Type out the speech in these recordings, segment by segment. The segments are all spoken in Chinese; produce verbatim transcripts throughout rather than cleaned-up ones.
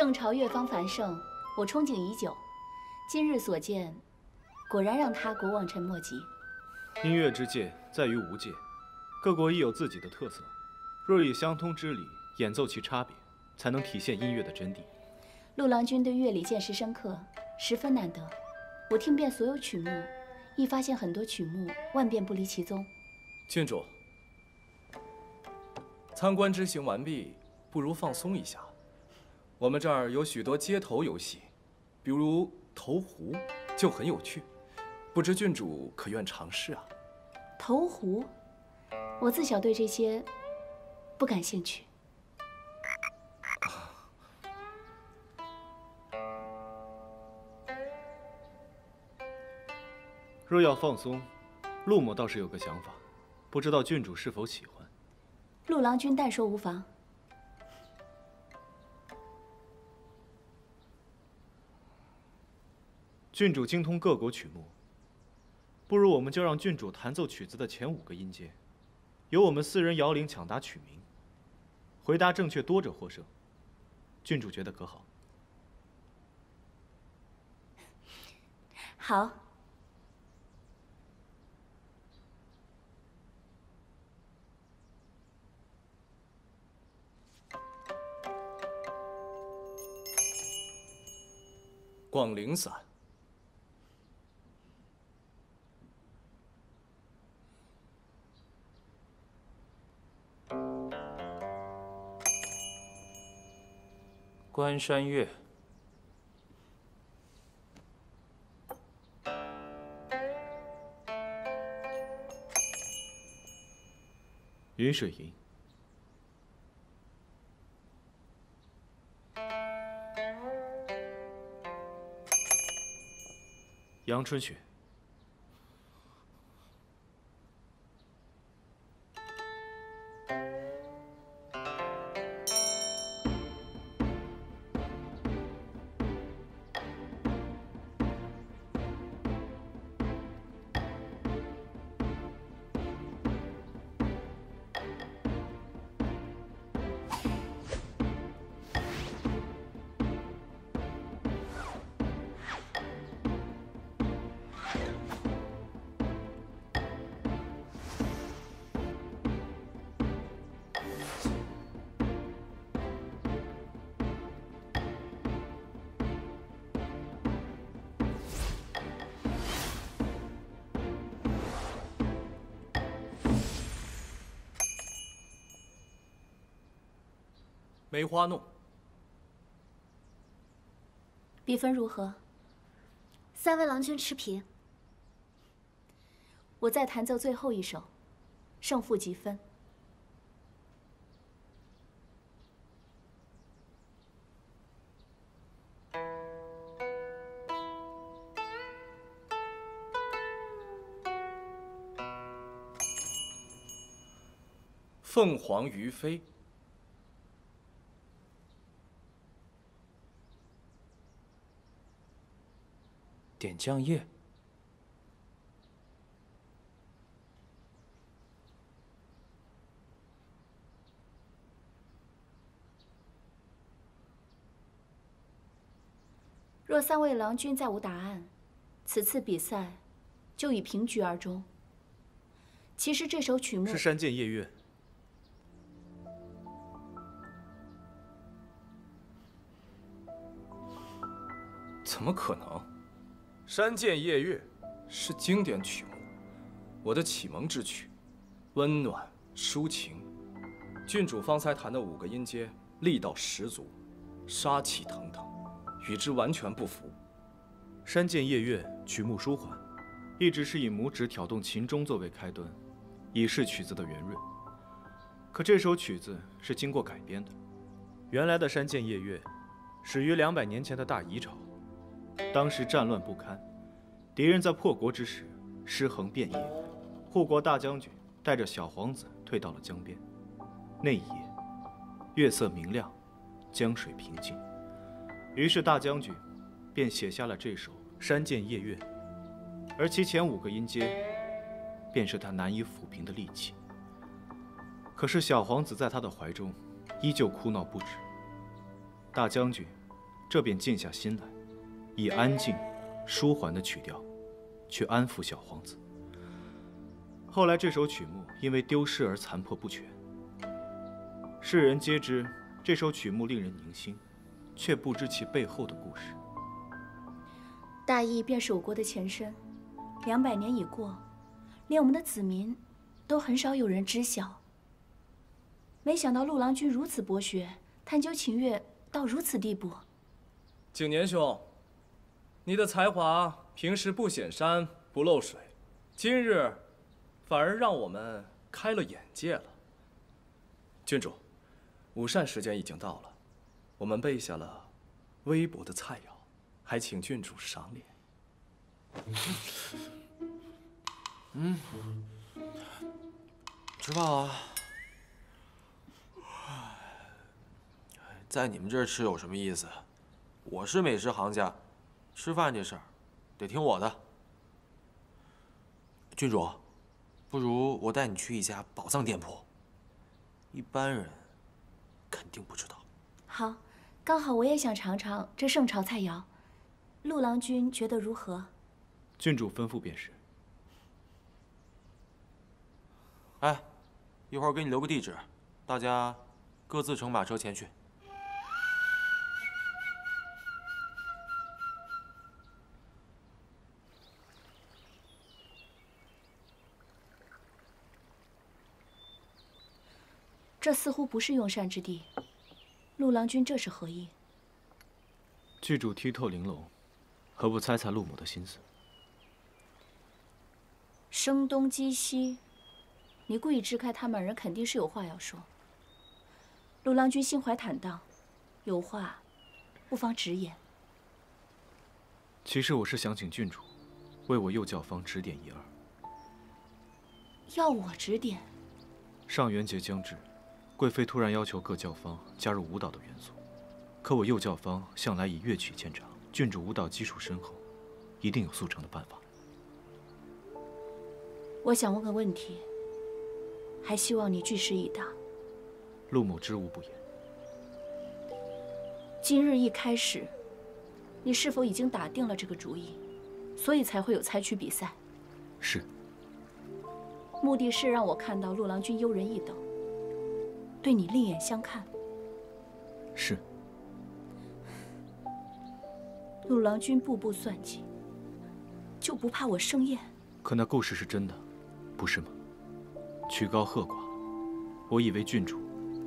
盛朝越方繁盛，我憧憬已久，今日所见，果然让他国望尘莫及。音乐之界在于无界，各国亦有自己的特色，若以相通之理演奏其差别，才能体现音乐的真谛。陆郎君对乐理见识深刻，十分难得。我听遍所有曲目，亦发现很多曲目万变不离其宗。郡主，参观之行完毕，不如放松一下。 我们这儿有许多街头游戏，比如投壶，就很有趣。不知郡主可愿尝试啊？投壶，我自小对这些不感兴趣。若要放松，陆某倒是有个想法，不知道郡主是否喜欢？陆郎君但说无妨。 郡主精通各国曲目，不如我们就让郡主弹奏曲子的前五个音阶，由我们四人摇铃抢答曲名，回答正确多者获胜。郡主觉得可好？好。广陵散。 关山月，云水吟，阳春雪。 梅花弄，比分如何？三位郎君持平。我再弹奏最后一首，胜负即分。凤凰于飞。 点绛夜，若三位郎君再无答案，此次比赛就以平局而终。其实这首曲目是《山涧夜月》。 怎么可能？ 《山涧夜月》是经典曲目，我的启蒙之曲，温暖抒情。郡主方才弹的五个音阶力道十足，杀气腾腾，与之完全不符。《山涧夜月》曲目舒缓，一直是以拇指挑动琴钟作为开端，以示曲子的圆润。可这首曲子是经过改编的，原来的《山涧夜月》始于两百年前的大夷朝。 当时战乱不堪，敌人在破国之时尸横遍野，护国大将军带着小皇子退到了江边。那一夜，月色明亮，江水平静，于是大将军便写下了这首《山涧夜月》，而其前五个音阶便是他难以抚平的戾气。可是小皇子在他的怀中依旧哭闹不止，大将军这便静下心来，以安静、舒缓的曲调，去安抚小皇子。后来这首曲目因为丢失而残破不全，世人皆知这首曲目令人宁心，却不知其背后的故事。大义便是我国的前身，两百年已过，连我们的子民都很少有人知晓。没想到陆郎君如此博学，探究琴乐到如此地步。 景年兄，你的才华平时不显山不漏水，今日反而让我们开了眼界了。郡主，午膳时间已经到了，我们备下了微薄的菜肴，还请郡主赏脸。嗯，吃吧啊。在你们这儿吃有什么意思？ 我是美食行家，吃饭这事儿得听我的。郡主，不如我带你去一家宝藏店铺，一般人肯定不知道。好，刚好我也想尝尝这圣朝菜肴，陆郎君觉得如何？郡主吩咐便是。哎，一会儿给你留个地址，大家各自乘马车前去。 这似乎不是用膳之地，陆郎君这是何意？郡主剔透玲珑，何不猜猜陆母的心思？声东击西，你故意支开他们人，肯定是有话要说。陆郎君心怀坦荡，有话不妨直言。其实我是想请郡主为我幼教坊指点一二。要我指点？上元节将至。 贵妃突然要求各教坊加入舞蹈的元素，可我幼教坊向来以乐曲见长，郡主舞蹈基础深厚，一定有速成的办法。我想问个问题，还希望你据实以答。陆母知无不言。今日一开始，你是否已经打定了这个主意，所以才会有猜曲比赛？是。目的是让我看到陆郎君优人一等。 对你另眼相看，是。陆郎君步步算计，就不怕我生厌？可那故事是真的，不是吗？曲高和寡，我以为郡主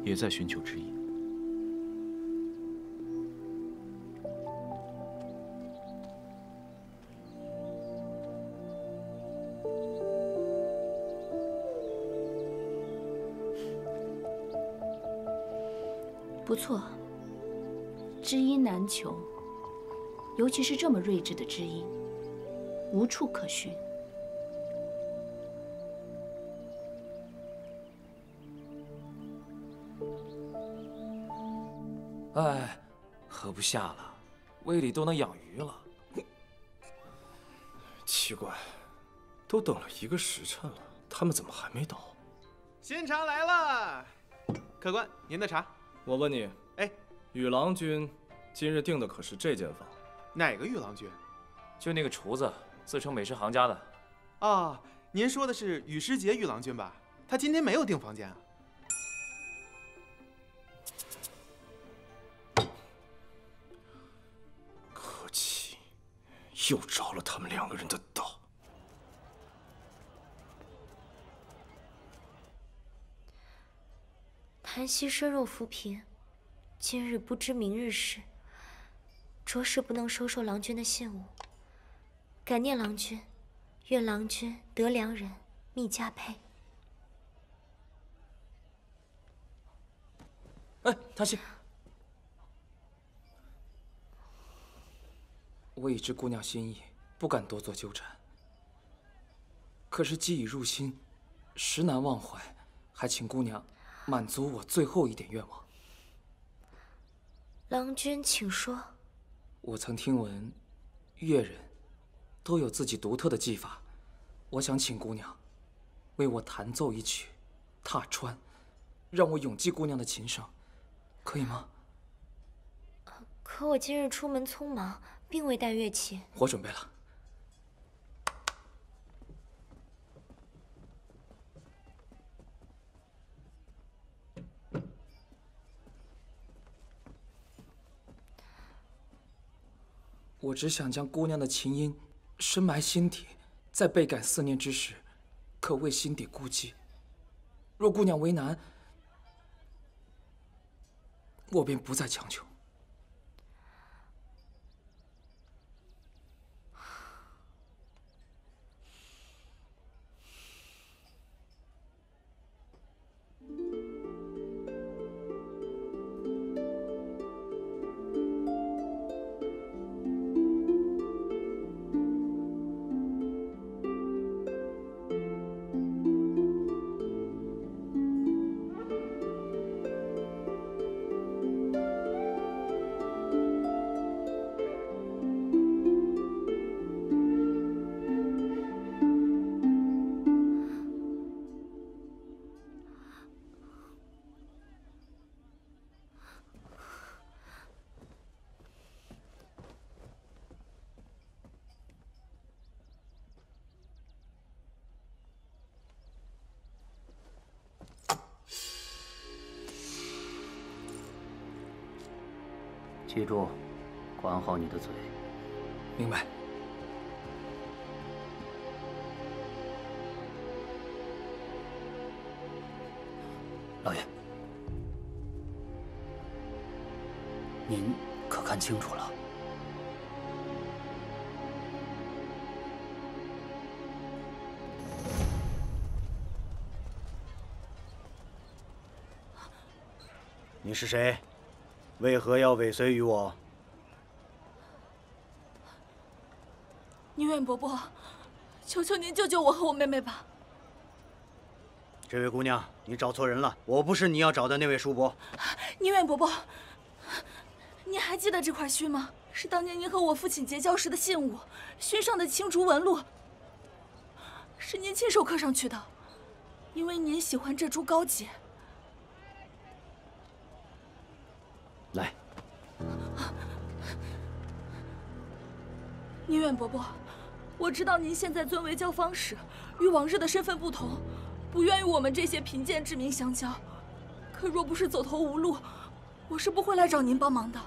也在寻求知音。不错，知音难求，尤其是这么睿智的知音，无处可寻。哎，喝不下了，胃里都能养鱼了。奇怪，都等了一个时辰了，他们怎么还没到？新茶来了，客官，您的茶。 我问你，哎，玉郎君今日订的可是这间房？哪个玉郎君？就那个厨子，自称美食行家的。啊、哦，您说的是雨师杰玉郎君吧？他今天没有订房间啊。可气，又着了他们两个人的道。 檀溪身肉浮萍，今日不知明日事，着实不能收受郎君的信物。感念郎君，愿郎君得良人，觅佳配。哎，檀溪，我已知姑娘心意，不敢多做纠缠。可是既已入心，实难忘怀，还请姑娘。 满足我最后一点愿望，郎君，请说。我曾听闻，乐人都有自己独特的技法，我想请姑娘为我弹奏一曲《踏川》，让我永记姑娘的琴声，可以吗？可可我今日出门匆忙，并未带乐器。我准备了。 我只想将姑娘的琴音深埋心底，在倍感思念之时，可为心底孤寂。若姑娘为难，我便不再强求。记住，管好你的嘴。明白。老爷，您可看清楚了？你是谁？ 为何要尾随于我？宁远伯伯，求求您救救我和我妹妹吧！这位姑娘，你找错人了，我不是你要找的那位叔伯。宁远伯伯，您还记得这块勋吗？是当年您和我父亲结交时的信物，勋上的青竹纹路，是您亲手刻上去的，因为您喜欢这株高洁。 来，宁远伯伯，我知道您现在尊为交方使，与往日的身份不同，不愿与我们这些贫贱之民相交。可若不是走投无路，我是不会来找您帮忙的。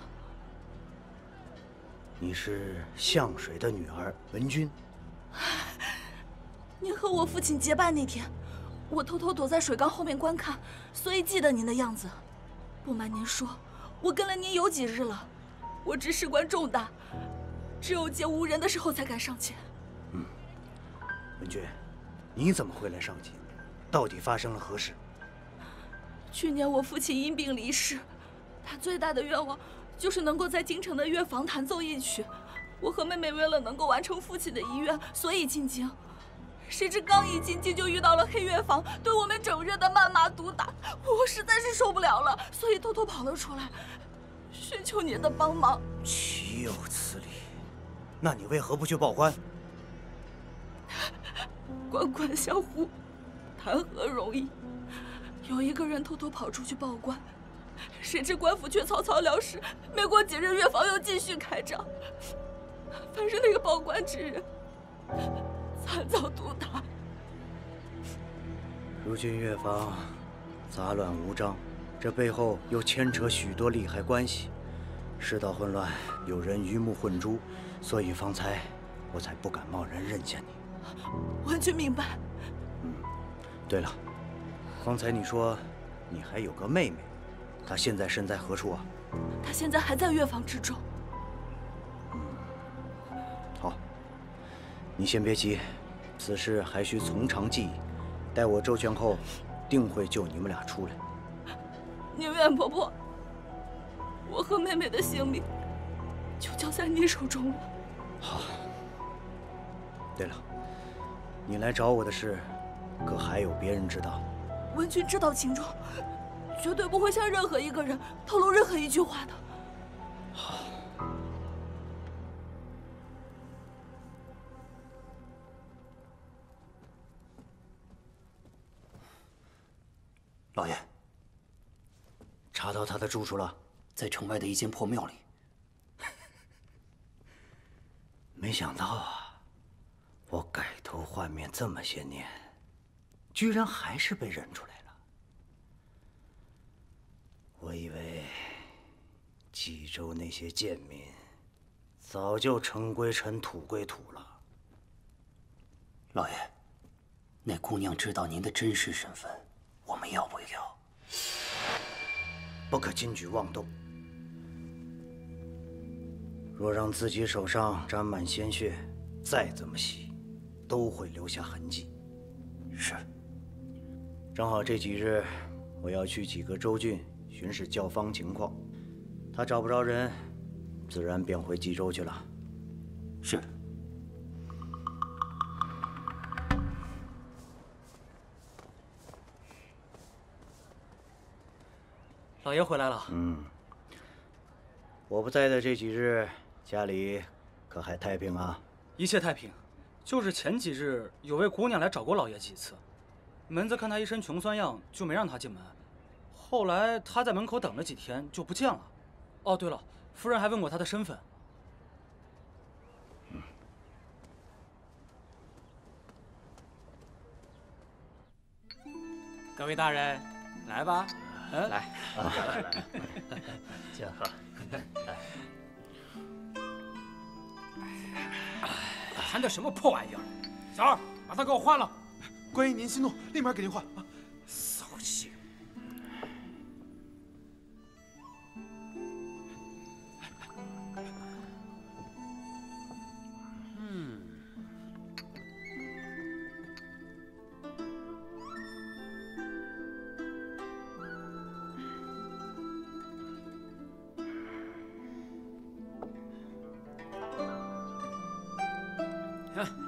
你是向水的女儿文君。您和我父亲结拜那天，我偷偷躲在水缸后面观看，所以记得您的样子。不瞒您说。 我跟了您有几日了，我知事关重大，只有见无人的时候才敢上前。嗯，文君，你怎么会来上前？到底发生了何事？去年我父亲因病离世，他最大的愿望就是能够在京城的乐坊弹奏一曲。我和妹妹为了能够完成父亲的遗愿，所以进京。谁知刚一进京就遇到了黑乐坊对我们整日的谩骂毒打。 我实在是受不了了，所以偷偷跑了出来，寻求您的帮忙。岂有此理！那你为何不去报官？官官相护，谈何容易？有一个人偷偷跑出去报官，谁知官府却草草了事。没过几日，乐坊又继续开张。凡是那个报官之人，残暴毒打。如今乐坊。 杂乱无章，这背后又牵扯许多利害关系，世道混乱，有人鱼目混珠，所以方才我才不敢贸然认下你。完全明白。嗯，对了，方才你说你还有个妹妹，她现在身在何处啊？她现在还在乐坊之中。嗯，好，你先别急，此事还需从长计议，待我周全后。 定会救你们俩出来。宁远伯伯，我和妹妹的性命就交在你手中了。好。对了，你来找我的事，可还有别人知道？文君知道情状，绝对不会向任何一个人透露任何一句话的。好。老爷，查到他的住处了，在城外的一间破庙里。没想到啊，我改头换面这么些年，居然还是被认出来了。我以为济州那些贱民早就尘归尘，土归土了。老爷，那姑娘知道您的真实身份，我们要不要？不可轻举妄动。 若让自己手上沾满鲜血，再怎么洗，都会留下痕迹。是。正好这几日我要去几个州郡巡视教坊情况，他找不着人，自然便回济州去了。是。老爷回来了。嗯。我不在的这几日。 家里可还太平啊？一切太平，就是前几日有位姑娘来找过老爷几次，门子看她一身穷酸样，就没让她进门。后来她在门口等了几天，就不见了。哦，对了，夫人还问过她的身份。嗯、各位大人，来吧，嗯，来，来来来，请喝。谈的什么破玩意儿！小二，把他给我换了。官爷您息怒，立马给您换啊！骚性。嗯。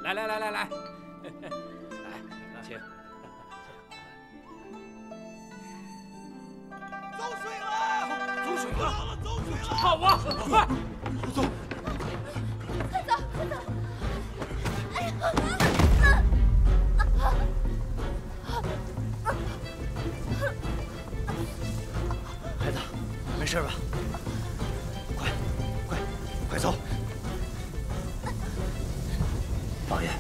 来来来来来，来，请。走水了！走水了！走水了！好啊，快，走！快走，快走！哎呀！孩子，没事吧？快，快，快走！ 老爷，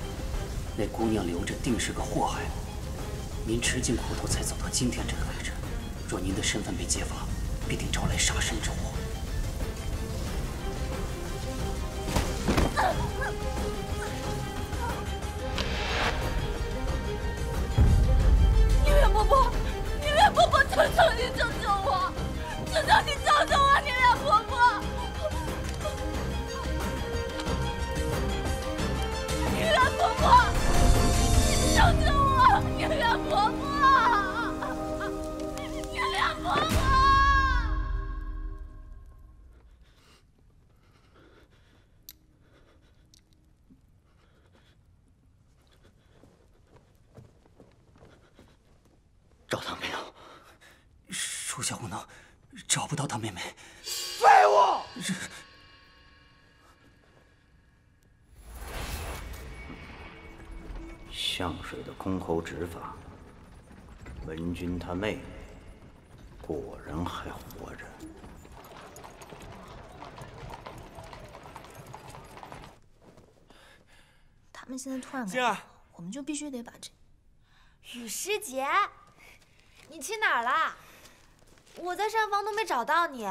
那姑娘留着定是个祸害，您吃尽苦头才走到今天这个位置，若您的身份被揭发，必定招来杀身之祸。宁远伯伯，宁远伯伯，求求你救救我！求求你救救我，宁远伯伯！ 婆婆，救救我！月亮婆婆，月亮婆婆。找到没有？属下无能，找不到他妹妹。废物！这。 向水的空口执法，文君他妹妹果然还活着。他们现在突然来了，我们就必须得把这……雨师姐，你去哪儿了？我在膳房都没找到你。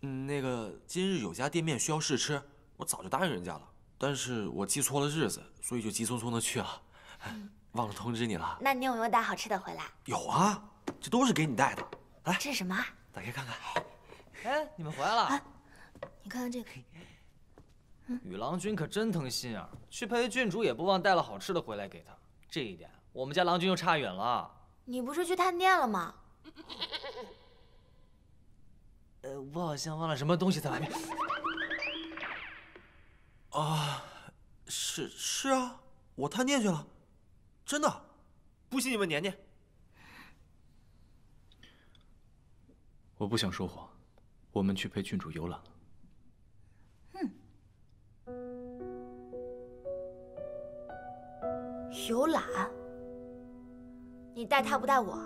嗯，那个今日有家店面需要试吃，我早就答应人家了，但是我记错了日子，所以就急匆匆的去了。 忘了通知你了。那你有没有带好吃的回来？有啊，这都是给你带的。来，这是什么？打开看看。哎，你们回来了。啊、你看看这个。嗯、宇郎君可真疼心眼、啊，去陪郡主也不忘带了好吃的回来给他。这一点，我们家郎君又差远了。你不是去探店了吗？呃，我好像忘了什么东西在外面。啊，是是啊。 我探店去了，真的，不信你问年年。我不想说谎，我们去陪郡主游览。嗯，游览？你带他不带我？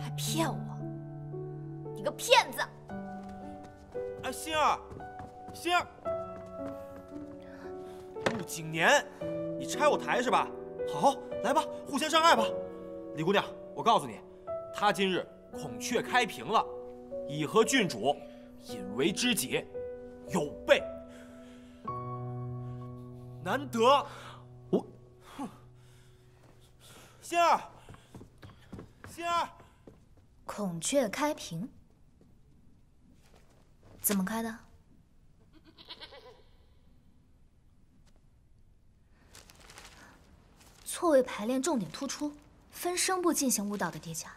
还骗我？你个骗子！哎，心儿，心儿。景年，你拆我台是吧？好，来吧，互相伤害吧。李姑娘，我告诉你，他今日孔雀开屏了，已和郡主引为知己，有备难得。我，仙儿，仙儿，孔雀开屏，怎么开的？ 错位排练重点突出，分声部进行舞蹈的叠加，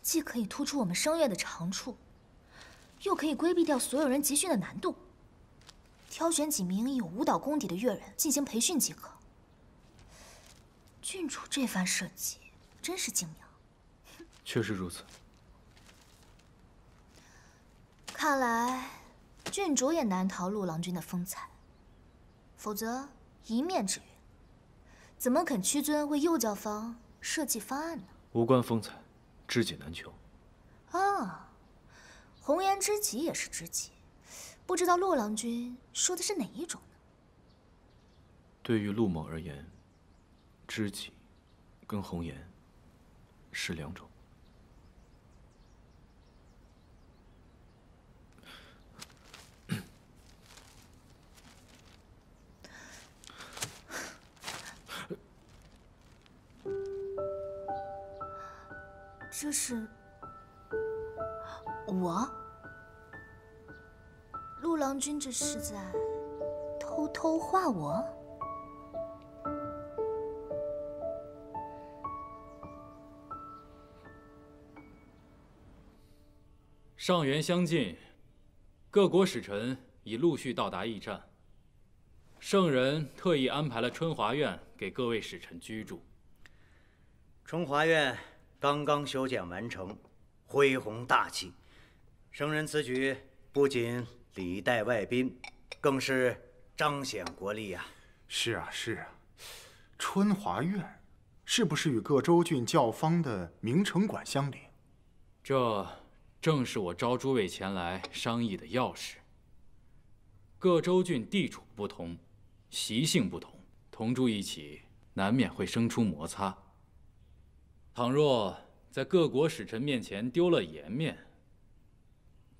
既可以突出我们声乐的长处，又可以规避掉所有人集训的难度。挑选几名有舞蹈功底的乐人进行培训即可。郡主这番设计真是精妙。确实如此。看来郡主也难逃陆郎君的风采，否则一面之缘。 怎么肯屈尊为幼教方设计方案呢？无关风采，知己难求。啊，红颜知己也是知己，不知道陆郎君说的是哪一种呢？对于陆某而言，知己跟红颜是两种。这是我，陆郎君这是在偷偷画我。上元相近，各国使臣已陆续到达驿站，圣人特意安排了春华院给各位使臣居住。春华院 刚刚修建完成，恢弘大气。圣人此举不仅礼待外宾，更是彰显国力呀、啊！是啊，是啊。春华院是不是与各州郡教坊的明城馆相邻？这正是我招诸位前来商议的要事。各州郡地处不同，习性不同，同住一起难免会生出摩擦。 倘若在各国使臣面前丢了颜面，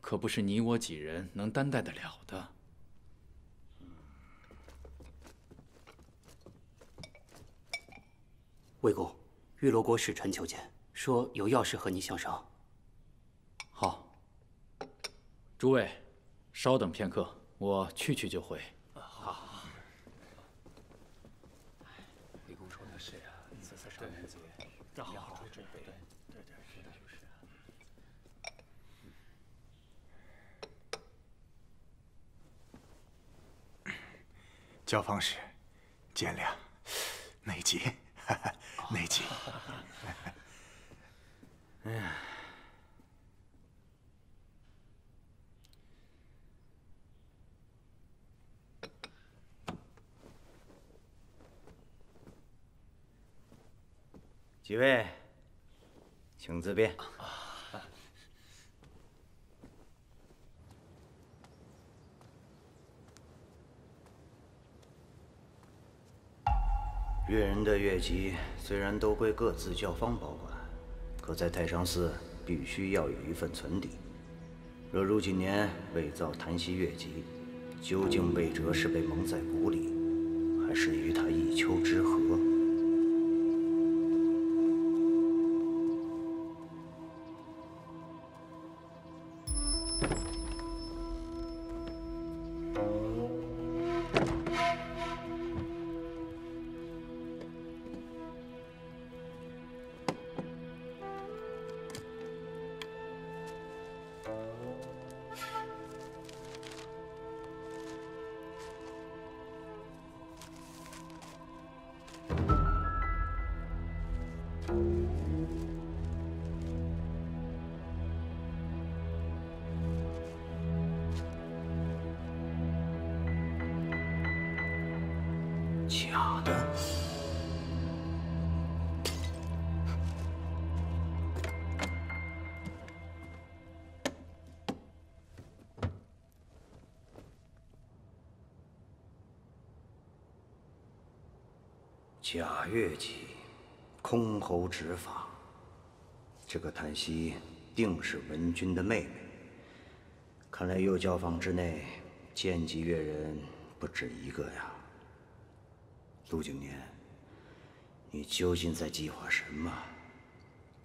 可不是你我几人能担待得了的。魏公，玉罗国使臣求见，说有要事和你相商。好，诸位，稍等片刻，我去去就回。 教坊使，见谅，内急，内急。哎呀，几位，请自便。 乐人的乐籍虽然都归各自教坊保管，可在太常寺必须要有一份存底。若如几年伪造檀溪乐籍，究竟被折是被蒙在鼓里，还是与他一丘之貉？假乐器，箜篌指法，这个檀溪定是文君的妹妹。看来右教坊之内剑戟乐人不止一个呀。陆景年，你究竟在计划什么？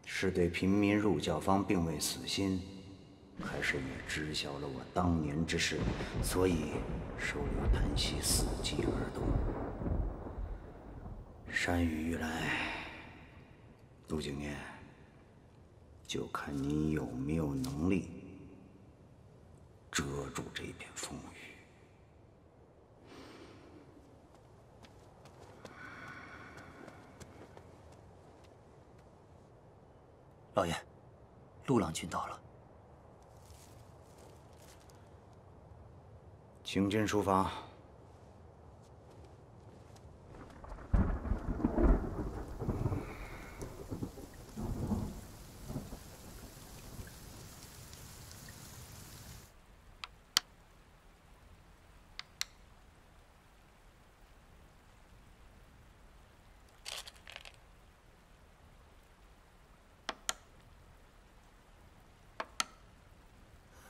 是对平民入教坊并未死心，还是你知晓了我当年之事，所以收留檀溪伺机而动？ 山雨欲来，陆景年，就看你有没有能力遮住这片风雨。老爷，陆郎君到了，请进书房。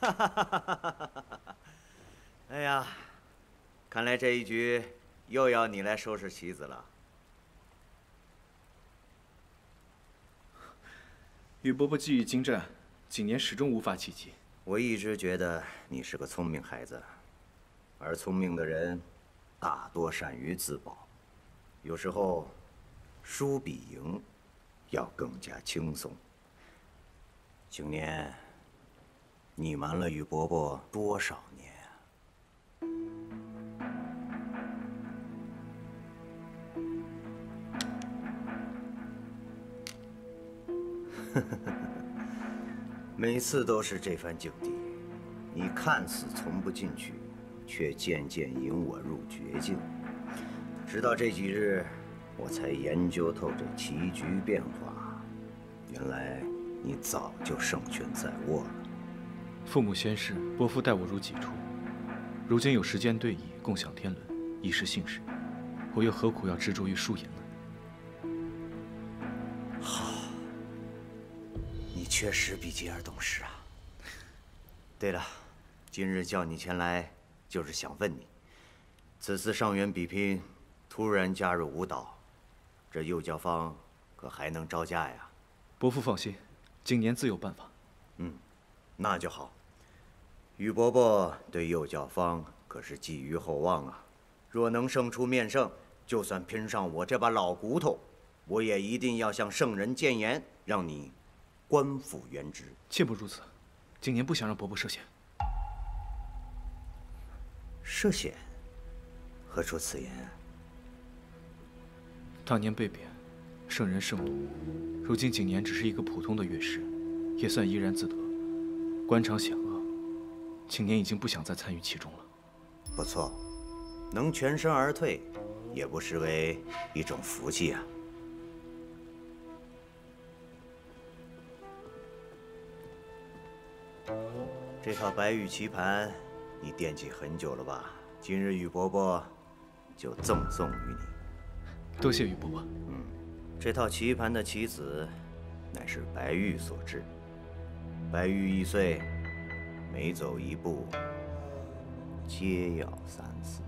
哈哈哈哈哈！哎呀，看来这一局又要你来收拾棋子了。与伯伯际遇精湛，景年始终无法企及。我一直觉得你是个聪明孩子，而聪明的人大多善于自保，有时候输比赢要更加轻松。景年。 你瞒了于伯伯多少年啊？每次都是这番境地，你看似从不进取，却渐渐引我入绝境。直到这几日，我才研究透这棋局变化，原来你早就胜券在握了。 父母先逝，伯父待我如己出，如今有时间对弈，共享天伦，以是幸事。我又何苦要执着于输赢呢？好，你确实比杰儿懂事啊。对了，今日叫你前来，就是想问你，此次上元比拼，突然加入舞蹈，这右教坊可还能招架呀？伯父放心，景年自有办法。嗯。 那就好。于伯伯对右教坊可是寄予厚望啊！若能胜出面圣，就算拼上我这把老骨头，我也一定要向圣人谏言，让你官复原职。切不如此，景年不想让伯伯涉险。涉险？何出此言？当年被贬，圣人盛怒，如今景年只是一个普通的乐师，也算怡然自得。 官场险恶，景年已经不想再参与其中了。不错，能全身而退，也不失为一种福气啊。这套白玉棋盘，你惦记很久了吧？今日于伯伯就赠送于你。多谢于伯伯。嗯，这套棋盘的棋子，乃是白玉所制。 白玉易碎，每走一步，皆要三思。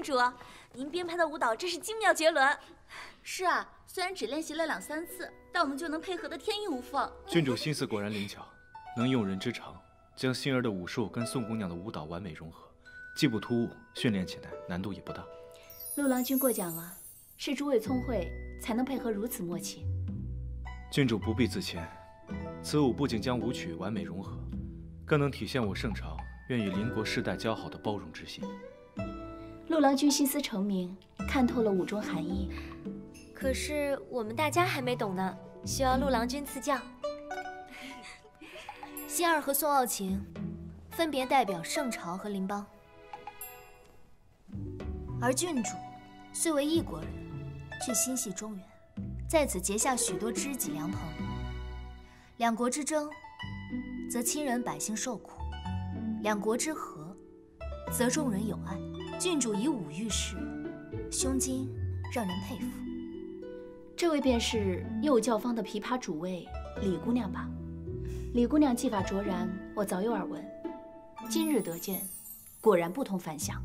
郡主，您编排的舞蹈真是精妙绝伦。是啊，虽然只练习了两三次，但我们就能配合的天衣无缝。郡主心思果然灵巧，能用人之长，将心儿的武术跟宋姑娘的舞蹈完美融合，既不突兀，训练起来难度也不大。陆郎君过奖了，是诸位聪慧，才能配合如此默契。郡主不必自谦，此舞不仅将舞曲完美融合，更能体现我圣朝愿与邻国世代交好的包容之心。 陆郎君心思澄明，看透了舞中含义。可是我们大家还没懂呢，需要陆郎君赐教。心儿和宋傲晴分别代表圣朝和邻邦，而郡主虽为异国人，却心系中原，在此结下许多知己良朋。两国之争，则亲人百姓受苦；两国之和，则众人有爱。 郡主以武御世，胸襟让人佩服。这位便是幼教坊的琵琶主位李姑娘吧？李姑娘技法卓然，我早有耳闻。今日得见，果然不同凡响。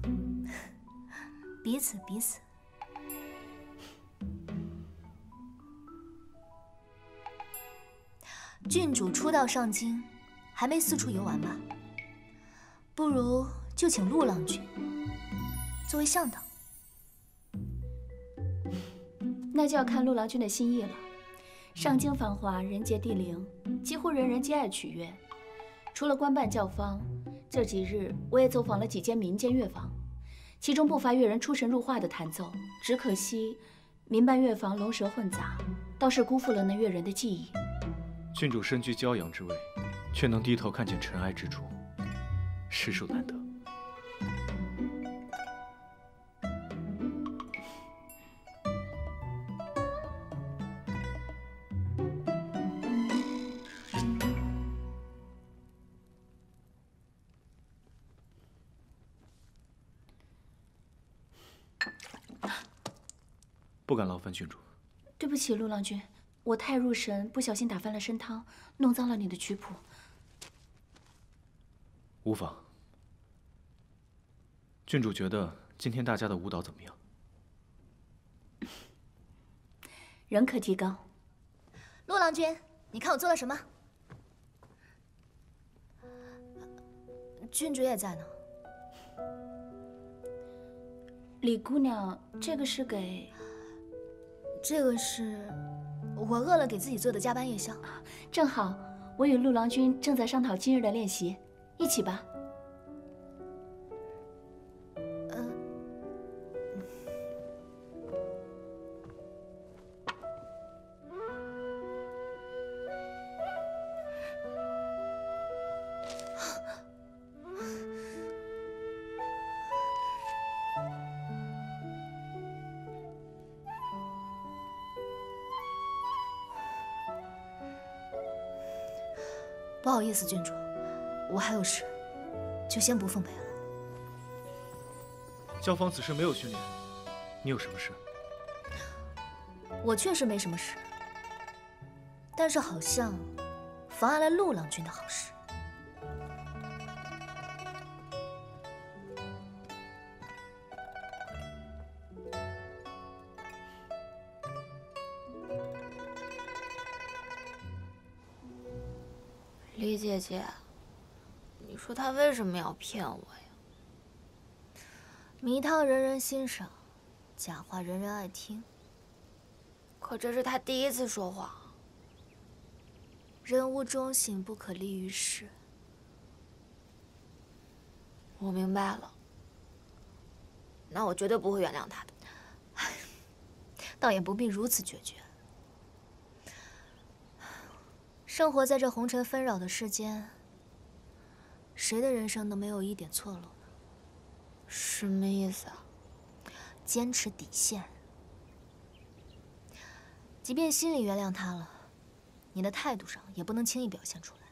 彼此彼此。郡主初到上京，还没四处游玩吧？不如就请陆郎君 作为向导，那就要看陆郎君的心意了。上京繁华，人杰地灵，几乎人人皆爱取乐。除了官办教坊，这几日我也走访了几间民间乐坊，其中不乏乐人出神入化的弹奏。只可惜，民办乐坊龙蛇混杂，倒是辜负了那乐人的技艺。郡主身居骄阳之位，却能低头看见尘埃之处，实属难得。 不敢劳烦郡主。对不起，陆郎君，我太入神，不小心打翻了参汤，弄脏了你的曲谱。无妨。郡主觉得今天大家的舞蹈怎么样？仍可提高。陆郎君，你看我做了什么？郡主也在呢。李姑娘，这个是给。 这个是我饿了给自己做的加班夜宵，正好我与陆郎君正在商讨今日的练习，一起吧。嗯，不好意思，郡主，我还有事，就先不奉陪了。教坊此时没有训练，你有什么事？我确实没什么事，但是好像妨碍了陆郎君的好事。李姐姐，你说他为什么要骗我呀？迷汤人人欣赏，假话人人爱听。可这是他第一次说谎。人无忠信，不可立于世。我明白了，那我绝对不会原谅他的。倒也不必如此决绝。 生活在这红尘纷扰的世间，谁的人生能没有一点错落呢？什么意思啊？坚持底线。即便心里原谅他了，你的态度上也不能轻易表现出来。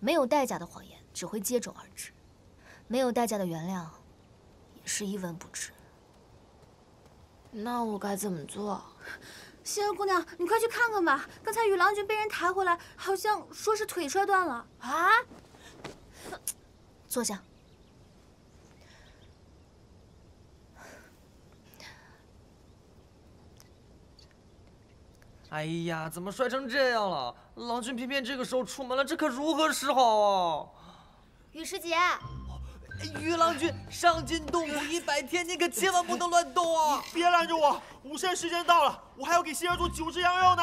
没有代价的谎言只会接踵而至，没有代价的原谅也是一文不值。那我该怎么做？ 心儿姑娘，你快去看看吧！刚才宇郎君被人抬回来，好像说是腿摔断了啊！坐下。哎呀，怎么摔成这样了？郎君偏偏这个时候出门了，这可如何是好啊？雨师姐，于郎君，上斤动辄一百天，你可千万不能乱动啊！你别拦着我，午膳时间到了，我还要给仙儿做九汁羊肉呢。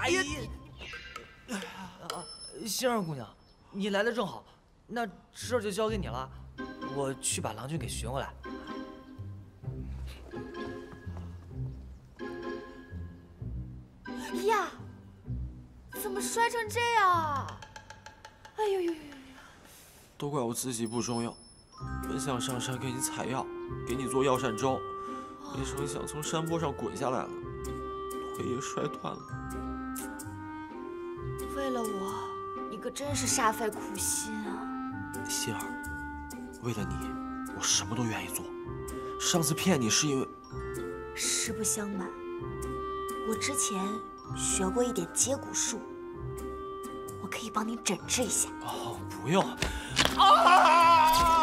哎呀，仙儿姑娘，你来的正好，那这儿就交给你了，我去把郎君给寻回来。 呀，怎么摔成这样啊！哎呦呦呦！都怪我自己不中用，本想上山给你采药，给你做药膳粥，没成想从山坡上滚下来了，腿也摔断了。为了我，你可真是煞费苦心啊！希儿，为了你，我什么都愿意做。上次骗你是因为……实不相瞒，我之前。 学过一点接骨术，我可以帮你诊治一下。哦，不用。啊